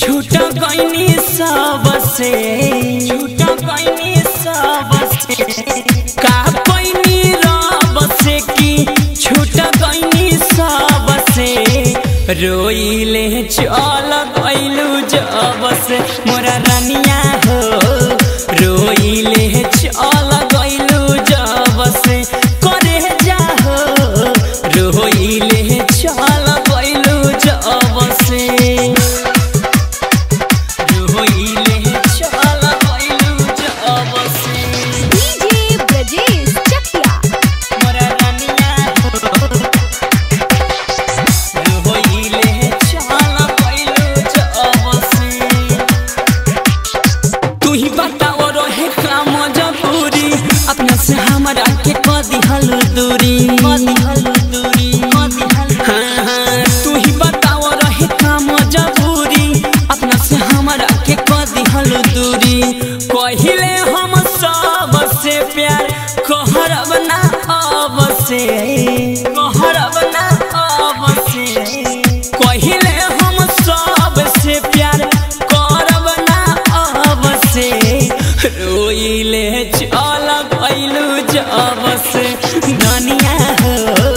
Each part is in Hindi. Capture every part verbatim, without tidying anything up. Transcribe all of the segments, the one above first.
छूटा गईनी सबसे छूटा गईनी सबसे का गईनी रब से की छूटा गईनी सबसे रोइले चल गईलू जब से मोरा रानिया हो रोइले चल गईलू जब से करे जा हो रोइले चल गईलू जब से दूरी दूरी दूरी तू ही बताओ रहे काम जबूरी अपना से हमारा के कदी हल दूरी कहिले हम सब से प्यार कहरब ना अब से कहरब ना अब से कहिले हम सब से प्यार करब ना अब से रोइले चल गइलू जब से दुनिया हो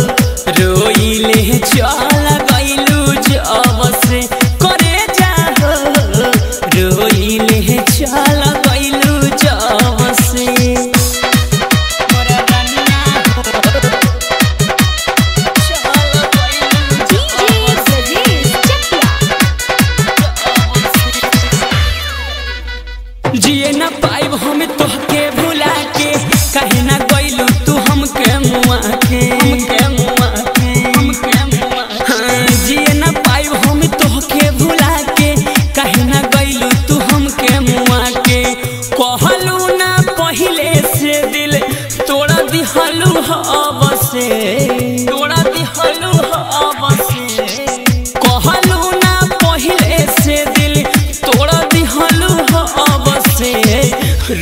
रोइले चल गइलू जब से करे जा हो रोइले चल गइलू जब से। जिए ना पाइब हमें तोहके भुला के कहे ना गइलू तू हमके मुआ के हमके मुआ के हमके मुआ हां जिए ना पाइब हमें तोहके भुला के कहे ना गइलू तू हमके मुआ के कहलू ना पहिले से दिल तोड़ा दिहलू अब से तोड़ा दिहलू अब से कहलू ना पहिले से दिल तोड़ा दिहलू अब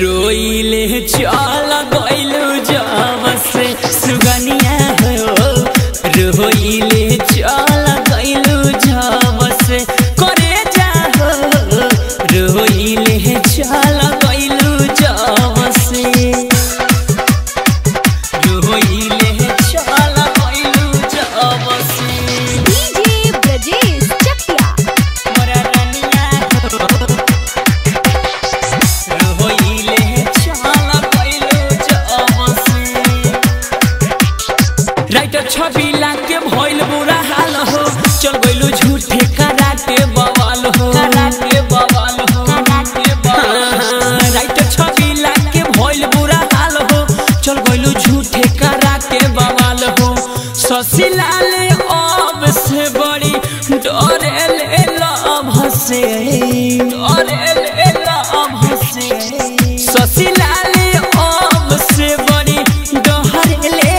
रोइले चल गइलू जब से सुगनिया हो रोइले चल गइलू जब से करे जा हो रोइले चल गइलू जब से रोइले चल गइलू जब से। राइटर छबीला के भइल बुरा हाल हो चल गइलू झूठे करा के बवाल हो करा के बवाल हो करा के बवाल राइटर छबीला के भइल बुरा हाल हो चल गइलू झूठे करा के बवाल हो ससिलाल अब से बड़ी डरेले लव से डरेले लव से ससिलाल अब से बड़ी डरेले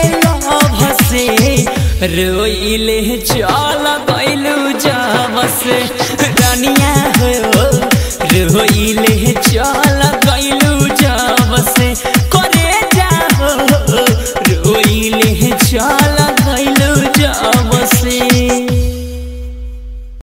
रोइले चल गइलू जब से रानिया हो रोइले चल गइलू जब से।